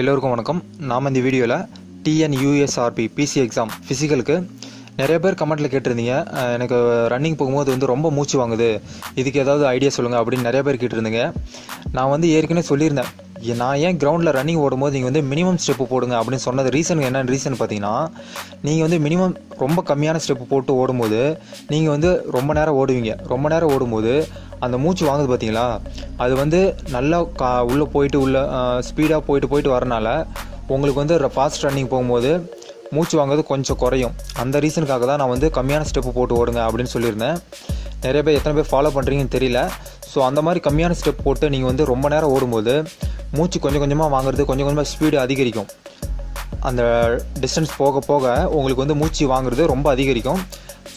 எல்லோருக்கும் வணக்கம். நாம் இந்த வீடியோவில் TNUSRB PC எக்ஸாம் ஃபிசிக்கலுக்கு நிறைய பேர் கமெண்ட்டில் கேட்டிருந்தீங்க, எனக்கு ரன்னிங் போகும்போது ரொம்ப மூச்சு வாங்குது, இதுக்கு ஏதாவது ஐடியா சொல்லுங்கள் அப்படின்னு நிறைய பேர் கேட்டிருந்தீங்க. நான் ஏற்கனவே சொல்லியிருந்தேன், நான் ஏன் கிரவுண்டில் ரன்னிங் ஓடும்போது நீங்கள் மினிமம் ஸ்டெப்பு போடுங்க அப்படின்னு சொன்னது ரீசன் என்னென்னு ரீசன் பார்த்தீங்கன்னா, நீங்கள் மினிமம் ரொம்ப கம்மியான ஸ்டெப்பு போட்டு ஓடும்போது நீங்கள் ரொம்ப நேரம் ஓடுவீங்க. ரொம்ப நேரம் ஓடும்போது அந்த மூச்சு வாங்குது பார்த்தீங்களா, அது நல்லா உள்ளே போயிட்டு உள்ள ஸ்பீடாக போயிட்டு வரனால உங்களுக்கு ஃபாஸ்ட் ரன்னிங் போகும்போது மூச்சு வாங்குறது கொஞ்சம் குறையும். அந்த ரீசனுக்காக தான் நான் கம்மியான ஸ்டெப்பு போட்டு ஓடுங்க அப்படின்னு சொல்லியிருந்தேன். நிறைய பேர் எத்தனை பேர் ஃபாலோ பண்ணுறீங்கன்னு தெரியல. ஸோ அந்த மாதிரி கம்மியான ஸ்டெப் போட்டு நீங்கள் ரொம்ப நேரம் ஓடும்போது மூச்சு கொஞ்சம் கொஞ்சமாக வாங்குறது, கொஞ்சம் கொஞ்சமாக ஸ்பீடு அதிகரிக்கும். அந்த டிஸ்டன்ஸ் போக போக உங்களுக்கு மூச்சு வாங்குறது ரொம்ப அதிகரிக்கும்.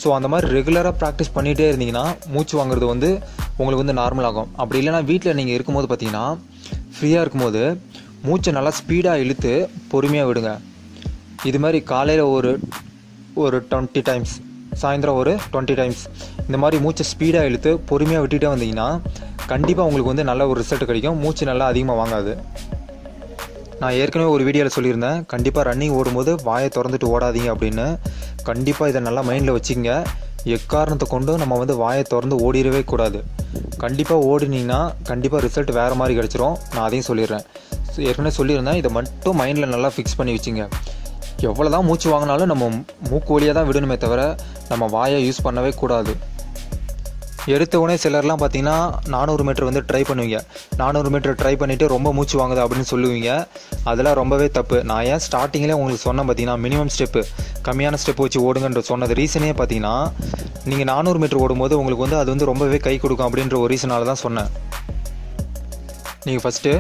ஸோ அந்த மாதிரி ரெகுலராக ப்ராக்டிஸ் பண்ணிகிட்டே இருந்தீங்கன்னா மூச்சு வாங்குறது உங்களுக்கு நார்மலாகும். அப்படி இல்லைனா வீட்டில் நீங்கள் இருக்கும்போது பார்த்தீங்கன்னா, ஃப்ரீயாக இருக்கும்போது மூச்சை நல்லா ஸ்பீடாக இழுத்து பொறுமையாக விடுங்க. இது மாதிரி காலையில் ஒரு 20 டைம்ஸ், சாயந்தரம் ஒரு 20 டைம்ஸ் இந்த மாதிரி மூச்சை ஸ்பீடாக இழுத்து பொறுமையாக விட்டுகிட்டே வந்தீங்கன்னா கண்டிப்பாக உங்களுக்கு நல்ல ஒரு ரிசல்ட் கிடைக்கும். மூச்சு நல்லா அதிகமாக வாங்காது. நான் ஏற்கனவே ஒரு வீடியோவில் சொல்லியிருந்தேன், கண்டிப்பாக ரன்னிங் ஓடும்போது வாயை திறந்துட்டு ஓடாதீங்க அப்படின்னு. கண்டிப்பாக இதை நல்லா மைண்டில் வச்சுக்கோங்க. எக்காரணத்தை கொண்டும் நம்ம வாயை திறந்து ஓடிடவே கூடாது. கண்டிப்பாக ஓடினீங்கன்னா கண்டிப்பாக ரிசல்ட் வேறு மாதிரி கிடச்சிரும். நான் அதையும் சொல்லிடுறேன், ஏற்கனவே சொல்லியிருந்தேன். இதை மட்டும் மைண்டில் நல்லா ஃபிக்ஸ் பண்ணி வச்சுங்க. எவ்வளோ தான் மூச்சு வாங்கினாலும் நம்ம மூக்கு வழியாக தான் விடணுமே தவிர நம்ம வாயை யூஸ் பண்ணவே கூடாது. எடுத்த உடனே சிலர்லாம் பார்த்தீங்கன்னா 400 மீட்டர் ட்ரை பண்ணுவீங்க. 400 மீட்டர் ட்ரை பண்ணிவிட்டு ரொம்ப மூச்சு வாங்குது அப்படின்னு சொல்லுவீங்க. அதெல்லாம் ரொம்பவே தப்பு. நான் ஏன் ஸ்டார்டிங்கில் உங்களுக்கு சொன்னேன் பார்த்தீங்கன்னா, மினிமம் ஸ்டெப்பு கம்மியான ஸ்டெப்பு வச்சு ஓடுங்கன்ற சொன்னது ரீசனே பார்த்தீங்கன்னா, நீங்கள் 400 மீட்டர் ஓடும்போது உங்களுக்கு அது ரொம்பவே கை கொடுக்கும் அப்படின்ற ஒரு ரீசனால் தான் சொன்னேன். நீங்கள் ஃபஸ்ட்டு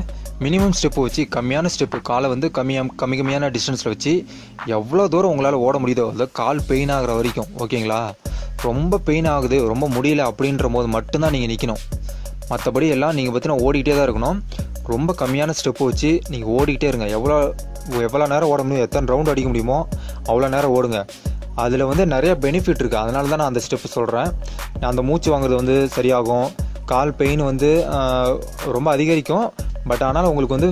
மினிமம் ஸ்டெப்பு வச்சு கம்மியான ஸ்டெப்பு, காலை கம்மியான டிஸ்டன்ஸில் வச்சு எவ்வளோ தூரம் உங்களால் ஓட முடியுதோ, அதாவது கால் பெயின் ஆகிற வரைக்கும். ஓகேங்களா, ரொம்ப பெயின் ஆகுது, ரொம்ப முடியல அப்படின்ற போது மட்டும்தான் நீங்கள் நிற்கணும். மற்றபடி எல்லாம் நீங்கள் பார்த்தீங்கன்னா ஓடிக்கிட்டே தான் இருக்கணும். ரொம்ப கம்மியான ஸ்டெப்பு வச்சு நீங்கள் ஓடிக்கிட்டே இருங்க. எவ்வளோ நேரம் ஓட முடியும், எத்தனை ரவுண்ட் அடிக்க முடியுமோ அவ்வளோ நேரம் ஓடுங்க. அதில் நிறைய பெனிஃபிட் இருக்குது. அதனால தான் நான் அந்த ஸ்டெப்பு சொல்கிறேன். அந்த மூச்சு வாங்குறது சரியாகும், கால் பெயின் ரொம்ப அதிகரிக்கும். பட் ஆனால் உங்களுக்கு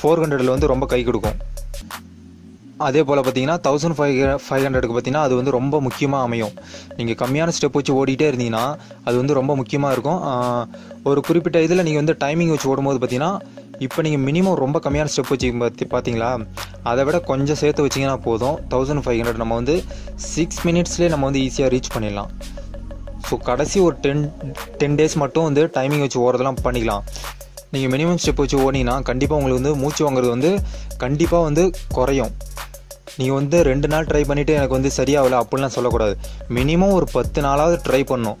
400ல் ரொம்ப கை கொடுக்கும். அதே போல் பார்த்தீங்கன்னா 1500க்கு பார்த்தீங்கன்னா அது ரொம்ப முக்கியமாக அமையும். நீங்கள் கம்மியான ஸ்டெப் வச்சு ஓடிக்கிட்டே இருந்தீங்கன்னா அது ரொம்ப முக்கியமாக இருக்கும். ஒரு குறிப்பிட்ட இதில் நீங்கள் டைமிங் வச்சு ஓடும்போது பார்த்தீங்கன்னா, இப்போ நீங்கள் மினிமம் ரொம்ப கம்மியான ஸ்டெப் வச்சு பார்த்தீங்களா, அதை விட கொஞ்சம் சேர்த்து வச்சிங்கன்னா போதும், 1500 நம்ம 6 மினிட்ஸ்லேயே நம்ம ஈஸியாக ரீச் பண்ணிடலாம். ஸோ கடைசி ஒரு 10 டேஸ் மட்டும் டைமிங் வச்சு ஓடுறதெல்லாம் பண்ணிக்கலாம். நீங்கள் மினிமம் ஸ்டெப் வச்சு ஓடினீங்கன்னா கண்டிப்பாக உங்களுக்கு மூச்சு வாங்குறது கண்டிப்பாக குறையும். நீங்கள் 2 நாள் ட்ரை பண்ணிவிட்டு எனக்கு சரியாகலை அப்படிலாம் சொல்லக்கூடாது. மினிமம் ஒரு 10 நாளாவது ட்ரை பண்ணணும்.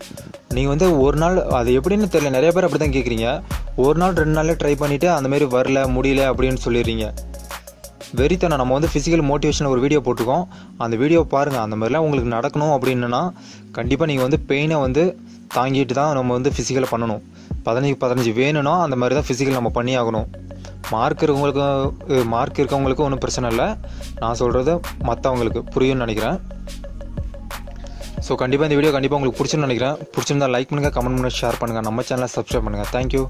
நீங்கள் ஒரு நாள், அது எப்படின்னு தெரியல, நிறைய பேர் அப்படி தான் கேட்குறீங்க. ஒரு நாள் 2 நாளே ட்ரை பண்ணிவிட்டு அந்தமாரி வரல முடியல அப்படின்னு சொல்லிடுறீங்க. வெறித்தனை நம்ம ஃபிசிக்கல் மோட்டிவேஷன் ஒரு வீடியோ போட்டிருக்கோம், அந்த வீடியோ பாருங்கள். அந்த மாதிரிலாம் உங்களுக்கு நடக்கணும் அப்படின்னா கண்டிப்பாக நீங்கள் பெயினை தாங்கிட்டு தான் நம்ம ஃபிசிக்கலை பண்ணணும். 15 வேணும்னா அந்த மாதிரி தான் ஃபிசிக்கல் நம்ம பண்ணி ஆகணும். மார்க் இருக்கவங்களுக்கு ஒன்றும் பிரச்சனை இல்லை. நான் சொல்கிறது மற்றவங்களுக்கு புரியும்னு நினைக்கிறேன். ஸோ கண்டிப்பாக இந்த வீடியோ உங்களுக்கு பிடிச்சிருன்னு நினைக்கிறேன். பிடிச்சிருந்தா லைக் பண்ணுங்கள், கமெண்ட் பண்ணுங்கள், ஷேர் பண்ணுங்கள், நம்ம சேனலை சப்ஸ்கிரைப் பண்ணுங்கள். தேங்க்யூ.